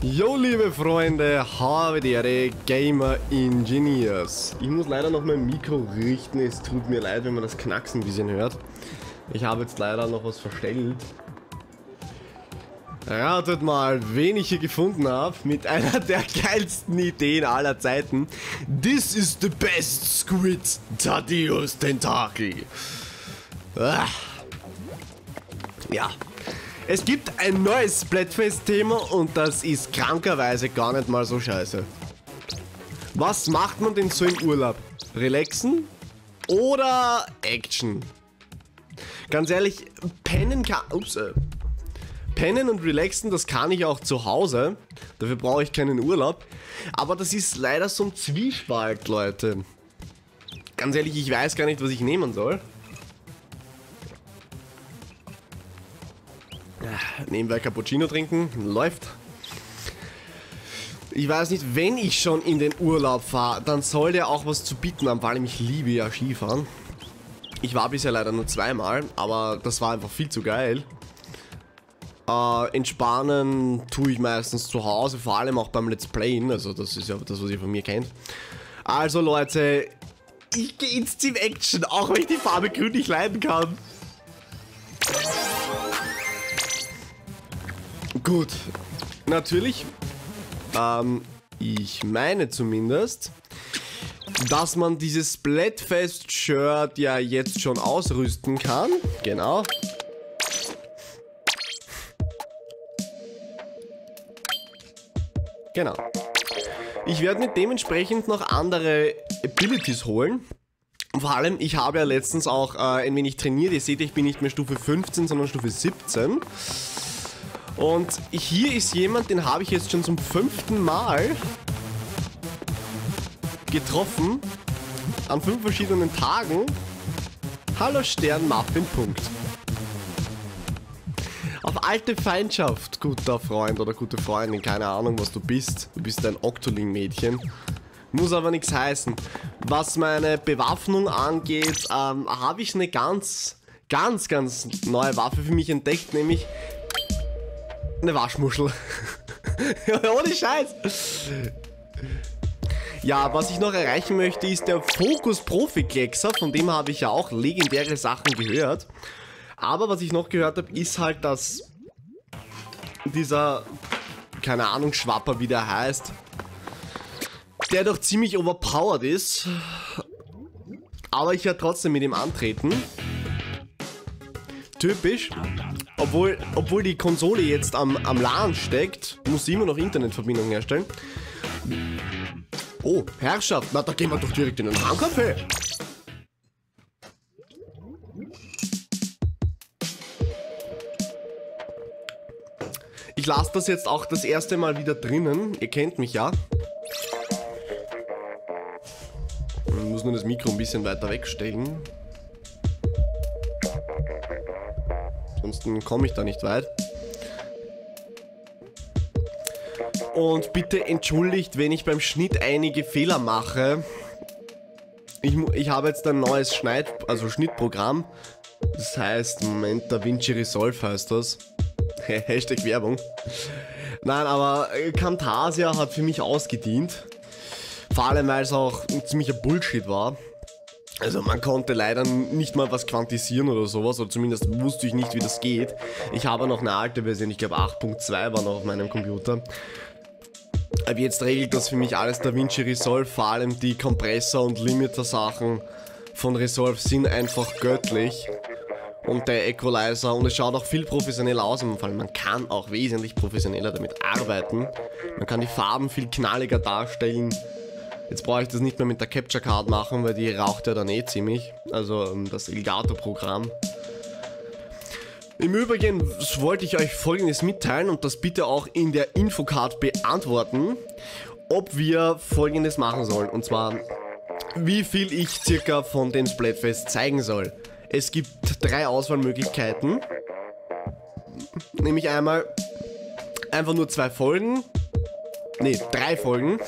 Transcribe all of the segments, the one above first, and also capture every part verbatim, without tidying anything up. Jo, liebe Freunde, habe die Ehre, Gamer Engineers. Ich muss leider noch mein Mikro richten, es tut mir leid, wenn man das Knacksen ein bisschen hört. Ich habe jetzt leider noch was verstellt. Ratet mal, wen ich hier gefunden habe, mit einer der geilsten Ideen aller Zeiten. This is the best Squid Taddeus Tentaki. Ah. Ja. Es gibt ein neues Splatfest-Thema und das ist krankerweise gar nicht mal so scheiße. Was macht man denn so im Urlaub? Relaxen oder Action? Ganz ehrlich, pennen kann... Ups, äh, pennen und relaxen, das kann ich auch zu Hause. Dafür brauche ich keinen Urlaub. Aber das ist leider so ein Zwiespalt, Leute. Ganz ehrlich, ich weiß gar nicht, was ich nehmen soll. Nebenbei Cappuccino trinken, läuft. Ich weiß nicht, wenn ich schon in den Urlaub fahre, dann soll der auch was zu bieten haben, vor allem ich liebe ja Skifahren. Ich war bisher leider nur zweimal, aber das war einfach viel zu geil. Äh, entspannen tue ich meistens zu Hause, vor allem auch beim Let's Playen, also das ist ja das, was ihr von mir kennt. Also Leute, ich gehe ins Team Action, auch wenn ich die Farbe grün nicht leiden kann. Gut, natürlich, ähm, ich meine zumindest, dass man dieses Splatfest-Shirt ja jetzt schon ausrüsten kann, genau. Genau. Ich werde mir dementsprechend noch andere Abilities holen. Vor allem, ich habe ja letztens auch äh, ein wenig trainiert, ihr seht, ich bin nicht mehr Stufe fünfzehn, sondern Stufe siebzehn. Und hier ist jemand, den habe ich jetzt schon zum fünften Mal getroffen, an fünf verschiedenen Tagen. Hallo Stern, Muffin, Punkt. Auf alte Feindschaft, guter Freund oder gute Freundin, keine Ahnung, was du bist. Du bist ein Octoling-Mädchen. Muss aber nichts heißen. Was meine Bewaffnung angeht, ähm, habe ich eine ganz, ganz, ganz neue Waffe für mich entdeckt, nämlich... eine Waschmuschel. Ohne Scheiß. Ja, was ich noch erreichen möchte, ist der Fokus Profi-Kleckser. Von dem habe ich ja auch legendäre Sachen gehört. Aber was ich noch gehört habe, ist halt, dass dieser, keine Ahnung, Schwapper, wie der heißt, der doch ziemlich overpowered ist. Aber ich werde trotzdem mit ihm antreten. Typisch. Obwohl, obwohl die Konsole jetzt am, am LAN steckt, muss sie immer noch Internetverbindung herstellen. Oh, Herrschaft. Na, da gehen wir doch direkt in den Raumkampf. Ich lasse das jetzt auch das erste Mal wieder drinnen. Ihr kennt mich ja. Ich muss nur das Mikro ein bisschen weiter wegstellen. Ansonsten komme ich da nicht weit. Und bitte entschuldigt, wenn ich beim Schnitt einige Fehler mache. Ich, ich habe jetzt ein neues Schneid, also Schnittprogramm. Das heißt, Moment, DaVinci Resolve heißt das. Hashtag Werbung. Nein, aber Camtasia hat für mich ausgedient. Vor allem, weil es auch ein ziemlicher Bullshit war. Also man konnte leider nicht mal was quantisieren oder sowas, oder zumindest wusste ich nicht, wie das geht. Ich habe noch eine alte Version, ich glaube acht Punkt zwei war noch auf meinem Computer. Aber jetzt regelt das für mich alles DaVinci Resolve, vor allem die Kompressor- und Limiter-Sachen von Resolve sind einfach göttlich. Und der Equalizer, und es schaut auch viel professioneller aus, im Fall man kann auch wesentlich professioneller damit arbeiten. Man kann die Farben viel knalliger darstellen. Jetzt brauche ich das nicht mehr mit der Capture Card machen, weil die raucht ja dann eh ziemlich. Also das Elgato-Programm. Im Übrigen wollte ich euch Folgendes mitteilen und das bitte auch in der Infocard beantworten, ob wir Folgendes machen sollen. Und zwar, wie viel ich circa von den Splatfest zeigen soll. Es gibt drei Auswahlmöglichkeiten. Nämlich einmal einfach nur zwei Folgen. Ne, drei Folgen.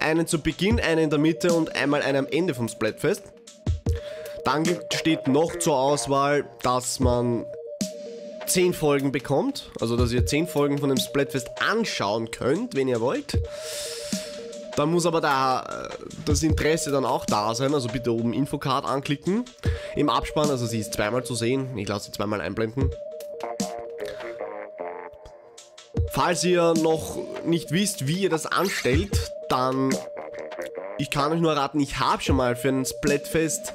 Einen zu Beginn, einen in der Mitte und einmal einen am Ende vom Splatfest. Dann steht noch zur Auswahl, dass man zehn Folgen bekommt. Also, dass ihr zehn Folgen von dem Splatfest anschauen könnt, wenn ihr wollt. Dann muss aber da das Interesse dann auch da sein. Also bitte oben Infocard anklicken. Im Abspann, also sie ist zweimal zu sehen. Ich lasse sie zweimal einblenden. Falls ihr noch nicht wisst, wie ihr das anstellt, dann... Ich kann euch nur raten, ich habe schon mal für ein Splatfest,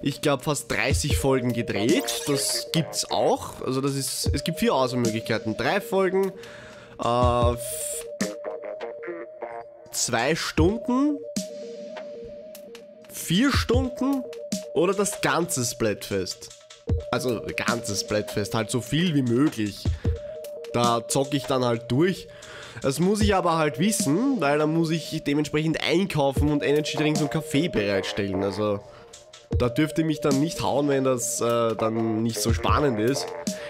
ich glaube, fast dreißig Folgen gedreht. Das gibt's auch. Also das ist... Es gibt vier Auswahlmöglichkeiten. Drei Folgen, äh... zwei Stunden, vier Stunden oder das ganze Splatfest. Also ganzes Splatfest, halt so viel wie möglich. Da zocke ich dann halt durch. Das muss ich aber halt wissen, weil dann muss ich dementsprechend einkaufen und Energy Drinks und Kaffee bereitstellen. Also da dürft ihr mich dann nicht hauen, wenn das äh, dann nicht so spannend ist.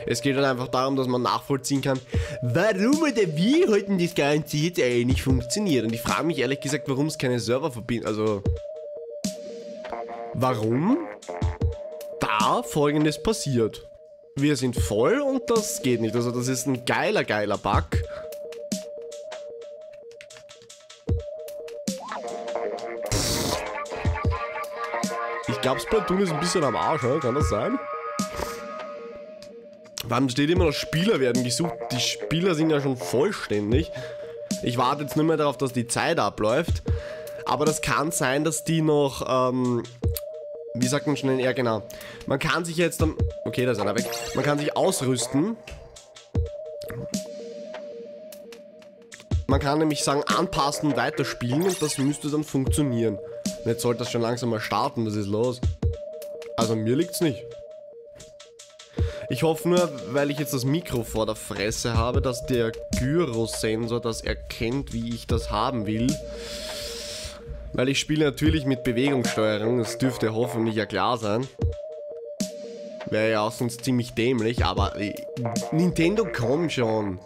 Es geht halt einfach darum, dass man nachvollziehen kann, warum oder wie heute das Ganze jetzt eigentlich nicht funktioniert. Und ich frage mich ehrlich gesagt, warum es keine Serververbindung, also warum da Folgendes passiert. Wir sind voll und das geht nicht. Also das ist ein geiler, geiler Bug. Ich glaube, Splatoon ist ein bisschen am Arsch, oder? Kann das sein? Warum steht immer noch Spieler werden gesucht? Die Spieler sind ja schon vollständig. Ich warte jetzt nur mehr darauf, dass die Zeit abläuft. Aber das kann sein, dass die noch, ähm, wie sagt man schnell, ja genau. Man kann sich jetzt dann, okay, da ist einer weg. Man kann sich ausrüsten. Man kann nämlich sagen, anpassen und weiterspielen und das müsste dann funktionieren. Und jetzt sollte das schon langsam mal starten, was ist los? Also mir liegt's nicht. Ich hoffe nur, weil ich jetzt das Mikro vor der Fresse habe, dass der Gyrosensor das erkennt, wie ich das haben will. Weil ich spiele natürlich mit Bewegungssteuerung, das dürfte hoffentlich ja klar sein. Wäre ja auch sonst ziemlich dämlich, aber Nintendo, komm schon.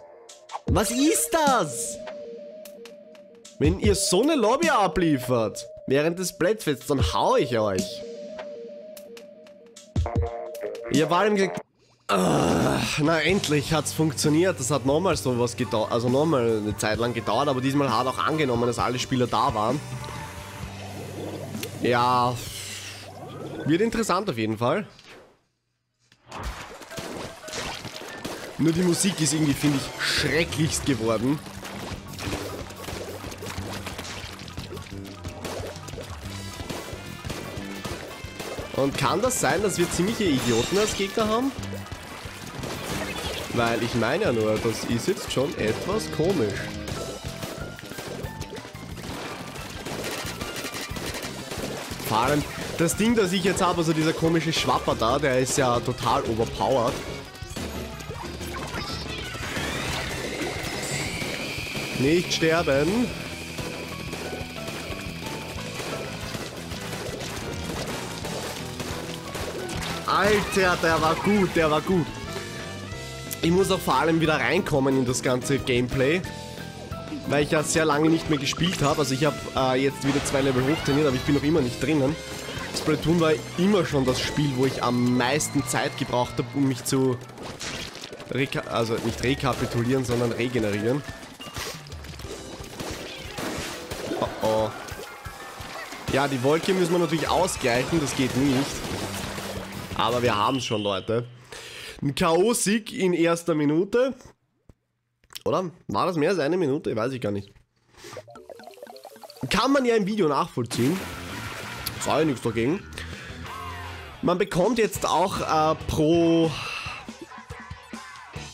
Was ist das? Wenn ihr so eine Lobby abliefert, während des Splatfests, dann hau ich euch. Ihr war im Ge- Uh, na endlich hat's funktioniert, das hat nochmal sowas gedauert, also nochmal eine Zeit lang gedauert, aber diesmal hat auch angenommen, dass alle Spieler da waren. Ja, wird interessant auf jeden Fall. Nur die Musik ist irgendwie, finde ich, schrecklichst geworden. Und kann das sein, dass wir ziemliche Idioten als Gegner haben? Weil ich meine ja nur, das ist jetzt schon etwas komisch. Vor allem, das Ding, das ich jetzt habe, also dieser komische Schwapper da, der ist ja total overpowered. Nicht sterben. Alter, der war gut, der war gut. Ich muss auch vor allem wieder reinkommen in das ganze Gameplay, weil ich ja sehr lange nicht mehr gespielt habe. Also ich habe äh, jetzt wieder zwei Level hochtrainiert, aber ich bin noch immer nicht drinnen. Splatoon war immer schon das Spiel, wo ich am meisten Zeit gebraucht habe, um mich zu... Reka also nicht rekapitulieren, sondern regenerieren. Oh oh. Ja, die Wolke müssen wir natürlich ausgleichen, das geht nicht. Aber wir haben es schon, Leute. Ein K O-Sieg in erster Minute. Oder? War das mehr als eine Minute? Weiß ich gar nicht. Kann man ja im Video nachvollziehen. Das war ja nichts dagegen. Man bekommt jetzt auch äh, pro...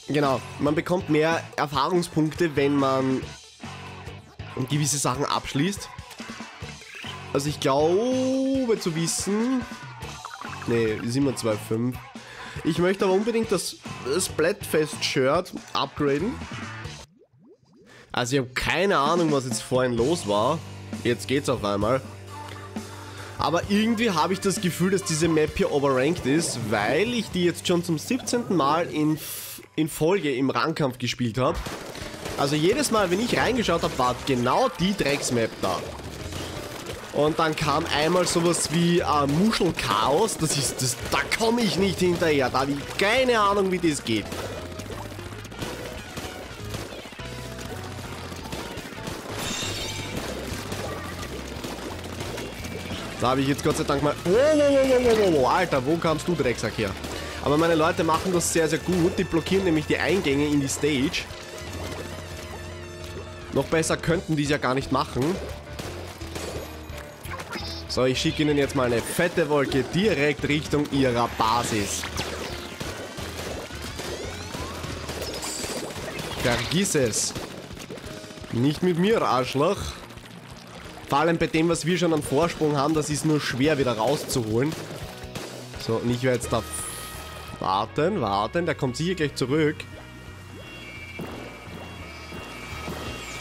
Genau, man bekommt mehr Erfahrungspunkte, wenn man gewisse Sachen abschließt. Also ich glaube zu wissen... Ne, sind wir zwei Komma fünf. Ich möchte aber unbedingt das Splatfest-Shirt upgraden. Also ich habe keine Ahnung, was jetzt vorhin los war. Jetzt geht's auf einmal. Aber irgendwie habe ich das Gefühl, dass diese Map hier overranked ist, weil ich die jetzt schon zum siebzehnten Mal in, in Folge im Rangkampf gespielt habe. Also jedes Mal, wenn ich reingeschaut habe, war genau die Drecksmap da. Und dann kam einmal sowas wie äh, Muschelchaos, das ist das, da komme ich nicht hinterher, da habe ich keine Ahnung, wie das geht. Da habe ich jetzt Gott sei Dank mal... Oh, oh, oh, oh, oh, Alter, wo kamst du, Drecksack, her? Aber meine Leute machen das sehr, sehr gut. Die blockieren nämlich die Eingänge in die Stage. Noch besser könnten die es ja gar nicht machen. So, ich schicke ihnen jetzt mal eine fette Wolke direkt Richtung ihrer Basis. Vergiss es. Nicht mit mir, Arschloch. Vor allem bei dem, was wir schon an Vorsprung haben, das ist nur schwer wieder rauszuholen. So, und ich werde jetzt da warten, warten. Der kommt sicher gleich zurück.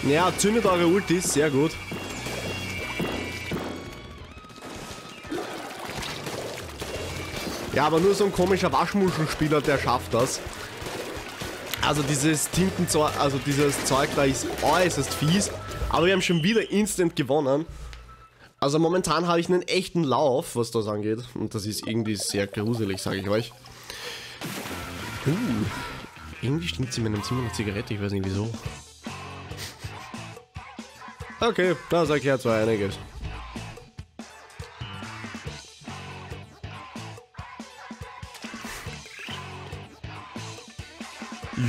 Ja, zündet eure Ultis, sehr gut. Ja, aber nur so ein komischer Waschmuschelspieler, der schafft das. Also dieses Tintenzeug, also dieses Zeug da ist äußerst fies. Aber wir haben schon wieder instant gewonnen. Also momentan habe ich einen echten Lauf, was das angeht. Und das ist irgendwie sehr gruselig, sage ich euch. Uh, irgendwie stinkt es in meinem Zimmer nach Zigarette, ich weiß nicht wieso. Okay, das erklärt zwar einiges.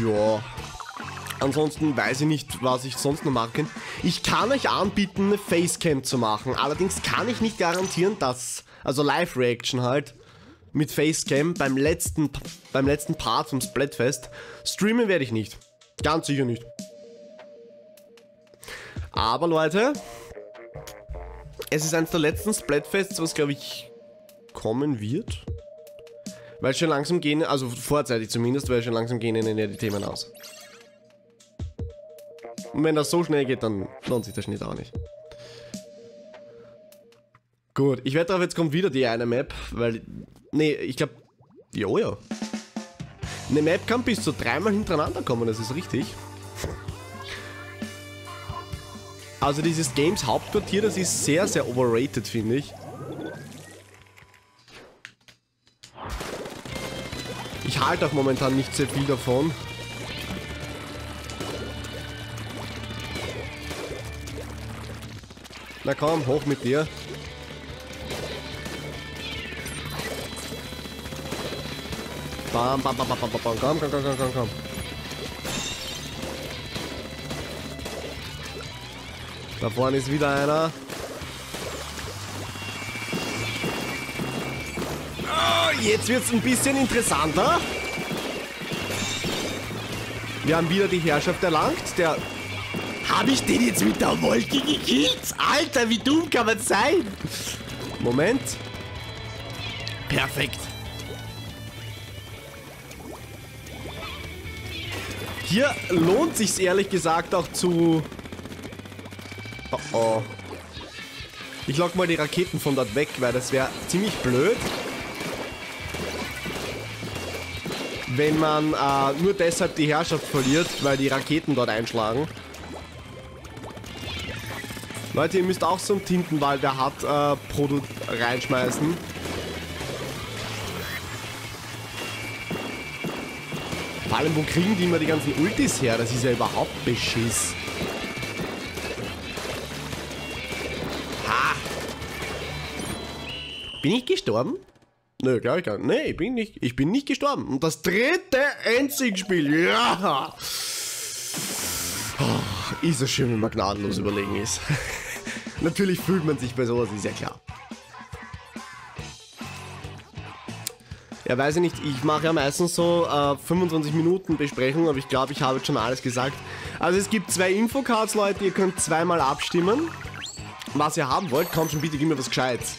Ja. Ansonsten weiß ich nicht, was ich sonst noch machen kann. Ich kann euch anbieten, eine Facecam zu machen. Allerdings kann ich nicht garantieren, dass... Also Live-Reaction halt. Mit Facecam beim letzten, beim letzten Part vom Splatfest. Streamen werde ich nicht. Ganz sicher nicht. Aber Leute, es ist eines der letzten Splatfests, was glaube ich kommen wird. Weil schon langsam gehen, also vorzeitig zumindest, weil schon langsam gehen ihnen ja die Themen aus. Und wenn das so schnell geht, dann lohnt sich der Schnitt auch nicht. Gut, ich werde darauf, jetzt kommt wieder die eine Map, weil, nee, ich glaube, jo, ja. Eine Map kann bis zu dreimal hintereinander kommen, das ist richtig. Also dieses Games Hauptquartier, das ist sehr, sehr overrated, finde ich. Ich halte auch momentan nicht sehr viel davon. Na komm, hoch mit dir. Bam, bam, bam, bam, bam, bam, komm, komm, komm, komm, komm. Da vorne ist wieder einer. Oh, jetzt wird es ein bisschen interessanter. Wir haben wieder die Herrschaft erlangt. Der... Habe ich den jetzt mit der Wolke gekillt? Alter, wie dumm kann man sein? Moment. Perfekt. Hier lohnt sich's ehrlich gesagt auch zu... Oh oh. Ich lock mal die Raketen von dort weg, weil das wäre ziemlich blöd, wenn man äh, nur deshalb die Herrschaft verliert, weil die Raketen dort einschlagen. Leute, ihr müsst auch so einen Tintenwald, der hat, äh, Produkt reinschmeißen. Vor allem, wo kriegen die immer die ganzen Ultis her? Das ist ja überhaupt Beschiss. Bin ich gestorben? Nö, glaube ich gar nicht. Nee, ich bin nicht, ich bin nicht gestorben. Und das dritte Endsiegspiel. Ja! Oh, ist so schön, wenn man gnadenlos überlegen ist. Natürlich fühlt man sich bei sowas, ist ja klar. Ja, weiß ich nicht. Ich mache ja meistens so äh, fünfundzwanzig Minuten Besprechung, aber ich glaube, ich habe jetzt schon alles gesagt. Also es gibt zwei Infocards, Leute. Ihr könnt zweimal abstimmen, was ihr haben wollt. Kommt schon, bitte, gib mir was Gescheites.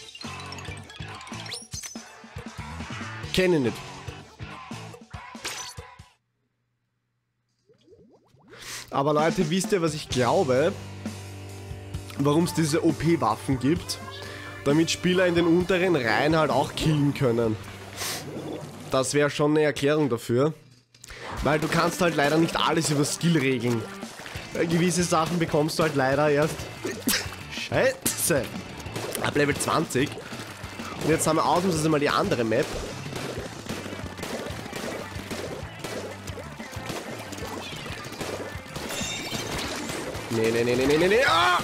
Kenne nicht. Aber Leute, wisst ihr, was ich glaube? Warum es diese O P-Waffen gibt? Damit Spieler in den unteren Reihen halt auch killen können. Das wäre schon eine Erklärung dafür. Weil du kannst halt leider nicht alles über Skill regeln. Gewisse Sachen bekommst du halt leider erst... Scheiße! Ab Level zwanzig. Und jetzt haben wir ausnahmsweise mal die andere Map. Nee, nee, nee, nee, nee, nee, ah!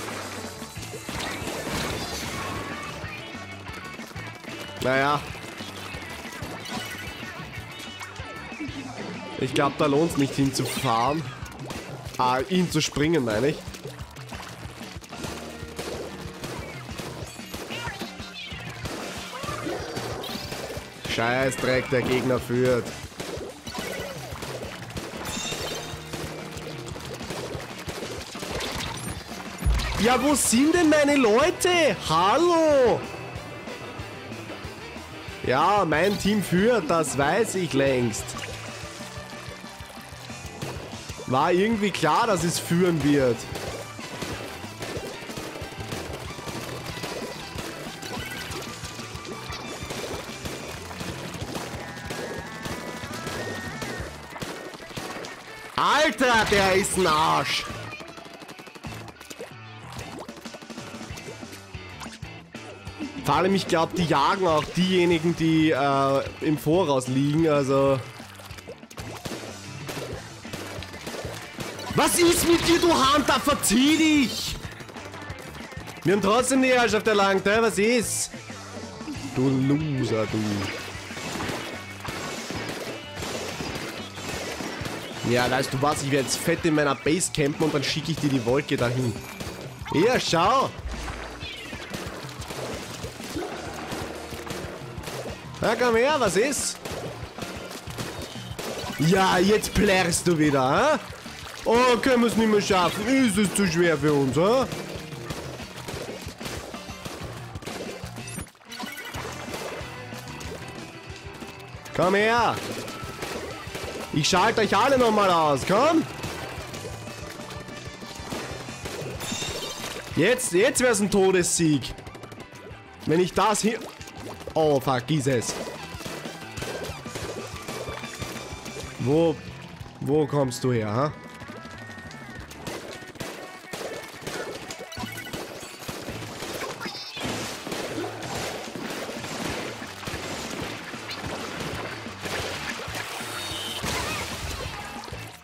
Naja. Ich glaube, da lohnt es nicht hinzufahren. Ah, ihn zu springen, meine ich. Scheißdreck, der Gegner führt. Ja, wo sind denn meine Leute? Hallo! Ja, mein Team führt, das weiß ich längst. War irgendwie klar, dass es führen wird. Alter, der ist ein Arsch. Vor allem, ich glaube, die jagen auch diejenigen, die äh, im Voraus liegen, also... Was ist mit dir, du Hunter? Verzieh dich! Wir haben trotzdem die Herrschaft erlangt, hä? Was ist? Du Loser, du. Ja, weißt du was? Ich werde jetzt fett in meiner Base campen und dann schicke ich dir die Wolke dahin. Ja, schau! Na, komm her, was ist? Ja, jetzt plärrst du wieder, hä? Oh, können wir es nicht mehr schaffen. Ist es zu schwer für uns, hä? Komm her. Ich schalte euch alle nochmal aus, komm. Jetzt, jetzt wäre es ein Todessieg. Wenn ich das hier... Oh, vergiss es. Wo... Wo kommst du her, hä?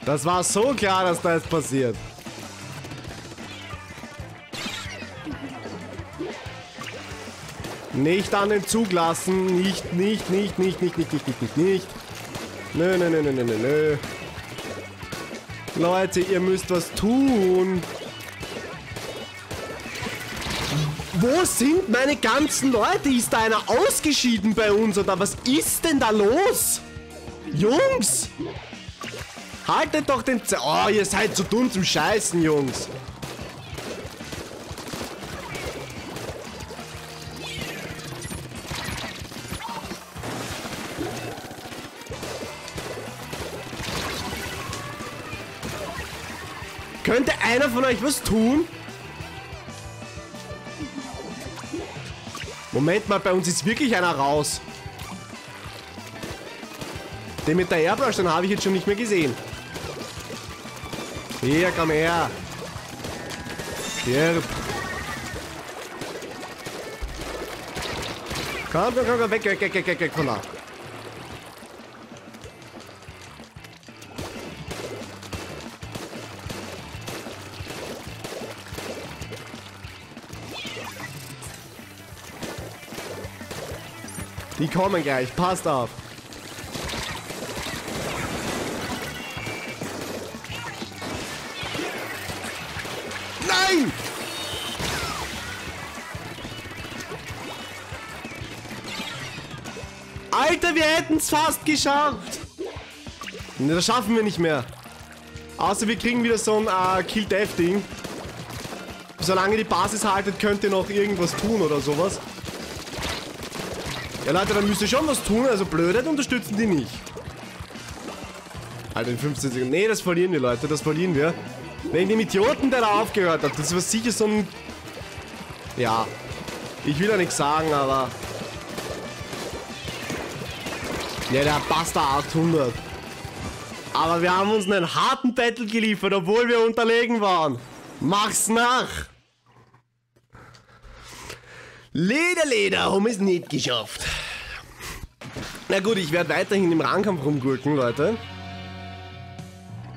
Das war so klar, dass da jetzt passiert. Nicht an den Zug lassen. Nicht, nicht, nicht, nicht, nicht, nicht, nicht, nicht, nicht, nicht. Nö, nö, nö, nö, nö, nö. Leute, ihr müsst was tun. Wo sind meine ganzen Leute? Ist da einer ausgeschieden bei uns? Oder was ist denn da los? Jungs! Haltet doch den... Ze oh, ihr seid zu dumm zum Scheißen, Jungs. Könnte einer von euch was tun? Moment mal, bei uns ist wirklich einer raus. Den mit der Airbrush, den habe ich jetzt schon nicht mehr gesehen. Hier, komm her. Stirb. Komm, komm, komm, weg, weg, weg, weg, weg, weg von da. Die kommen gleich, passt auf. Nein! Alter, wir hätten es fast geschafft. Das schaffen wir nicht mehr. Außer wir kriegen wieder so ein äh, Kill-Death-Ding. Solange die Basis haltet, könnt ihr noch irgendwas tun oder sowas. Ja Leute, dann müsst ihr schon was tun, also Blödheit unterstützen die nicht. Alter, in fünfzehn Sekunden. Nee, das verlieren wir, Leute, das verlieren wir. Wegen dem Idioten, der da aufgehört hat. Das war sicher so ein... Ja. Ich will ja nichts sagen, aber... Ja, der Bastard achthundert. Aber wir haben uns einen harten Battle geliefert, obwohl wir unterlegen waren. Mach's nach! Leder, Leder, haben wir es nicht geschafft. Na gut, ich werde weiterhin im Rangkampf rumgurken, Leute.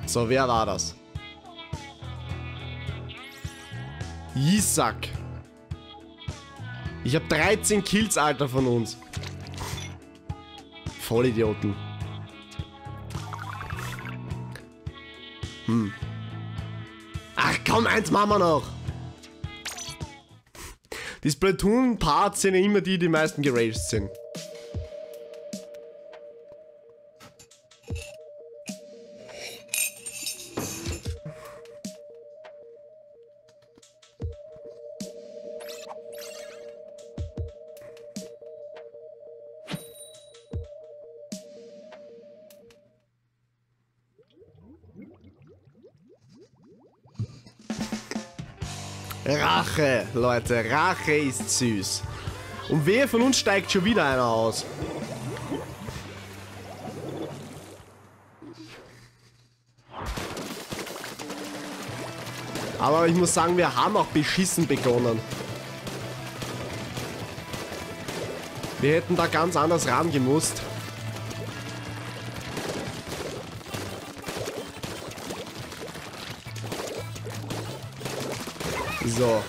So, wer war das? Isaac. Ich habe dreizehn Kills, Alter, von uns. Vollidioten. Hm. Ach komm, eins machen wir noch. Die Splatoon-Parts sind ja immer die, die meisten geraged sind. Rache, Leute, Rache ist süß. Und wer von uns steigt schon wieder einer aus? Aber ich muss sagen, wir haben auch beschissen begonnen. Wir hätten da ganz anders rangemusst. So,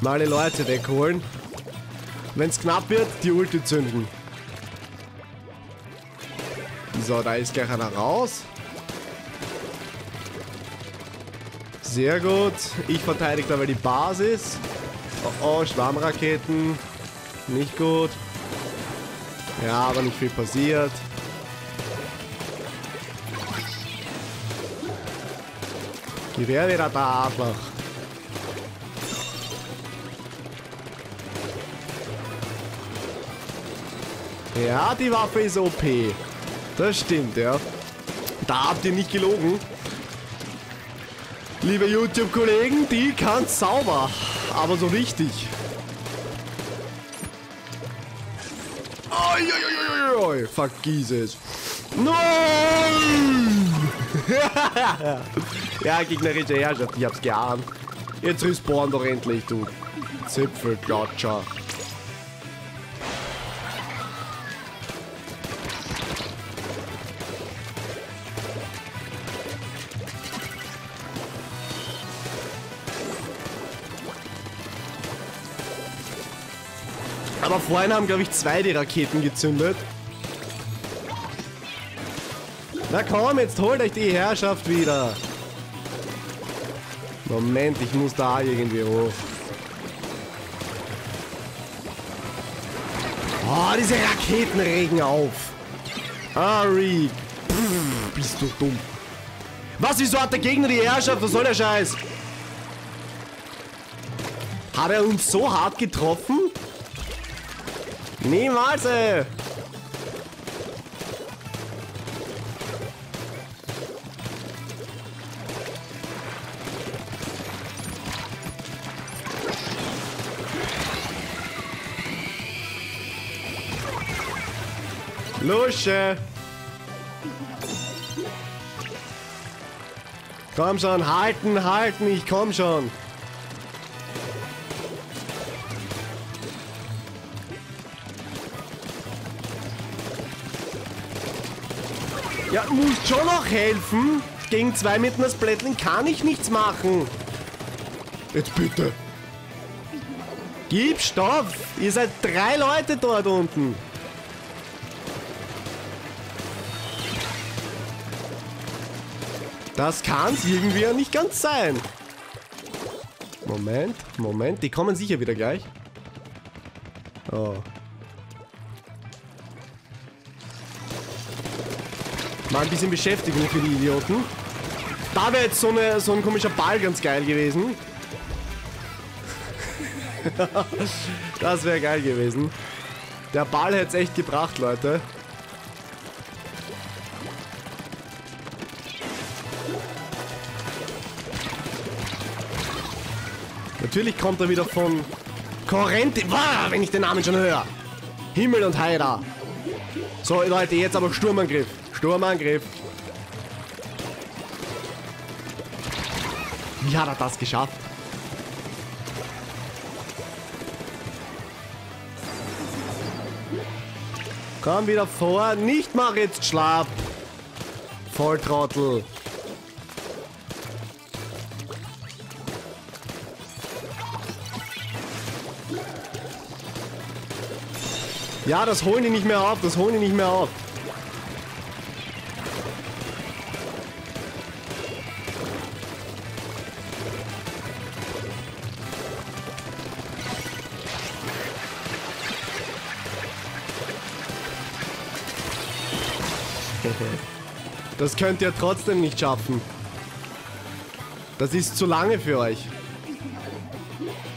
mal die Leute wegholen. Wenn es knapp wird, die Ulti zünden. So, da ist gleich einer raus. Sehr gut. Ich verteidige dabei die Basis. Oh, oh, Schwarmraketen. Nicht gut. Ja, aber nicht viel passiert. Die wäre wieder da, einfach. Ja, die Waffe ist O P. Das stimmt, ja. Da habt ihr nicht gelogen. Liebe YouTube-Kollegen, die kann sauber. Aber so richtig. Uiuiuiui, vergiss es. Nein! Ja, gegnerische Herrschaft, ich hab's geahnt. Jetzt respawn doch endlich, du Zipfelklatscher. Aber vorhin haben, glaube ich, zwei die Raketen gezündet. Na komm, jetzt holt euch die Herrschaft wieder. Moment, ich muss da irgendwie hoch. Oh, diese Raketen regen auf. Ari, pff, bist du dumm. Was, wieso hat der Gegner die Herrschaft? Was soll der Scheiß? Hat er uns so hart getroffen? Niemals, ey! Lusche! Komm schon, halten, halten, ich komm schon! Ja, muss schon noch helfen. Gegen zwei mit einer Splatling kann ich nichts machen. Jetzt bitte. Gib Stoff. Ihr seid drei Leute dort unten. Das kann's irgendwie ja nicht ganz sein. Moment, Moment. Die kommen sicher wieder gleich. Oh. Mal ein bisschen Beschäftigung für die Idioten. Da wäre jetzt so, eine, so ein komischer Ball ganz geil gewesen. Das wäre geil gewesen. Der Ball hätte es echt gebracht, Leute. Natürlich kommt er wieder von Corrente. Wenn ich den Namen schon höre. Himmel und Heida. So, Leute, jetzt aber Sturmangriff. Sturmangriff. Wie hat er das geschafft? Komm wieder vor. Nicht mach jetzt schlapp. Volltrottel. Ja, das holen die nicht mehr auf, das holen die nicht mehr auf. Das könnt ihr trotzdem nicht schaffen. Das ist zu lange für euch.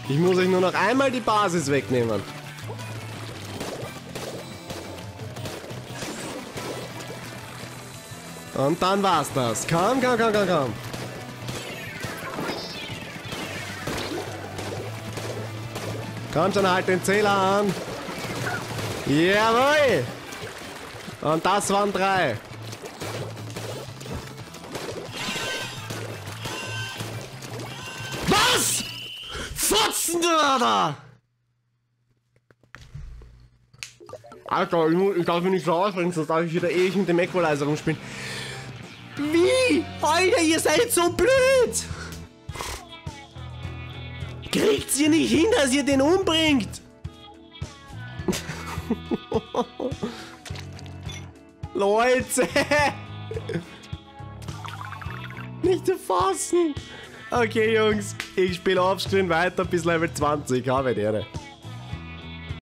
Ich muss euch nur noch einmal die Basis wegnehmen. Und dann war's das. Komm, komm, komm, komm, komm. Komm schon, halt den Zähler an. Jawohl. Und das waren drei. Was? Fotzenmörder! Alter, ich, ich darf mich nicht so ausbringen, sonst darf ich wieder ewig mit dem Equalizer rumspielen. Wie? Alter, ihr seid so blöd! Kriegt's ihr nicht hin, dass ihr den umbringt? Leute! Nicht zu fassen! Okay, Jungs, ich spiele aufstehen weiter bis Level zwanzig. Habe die Ehre.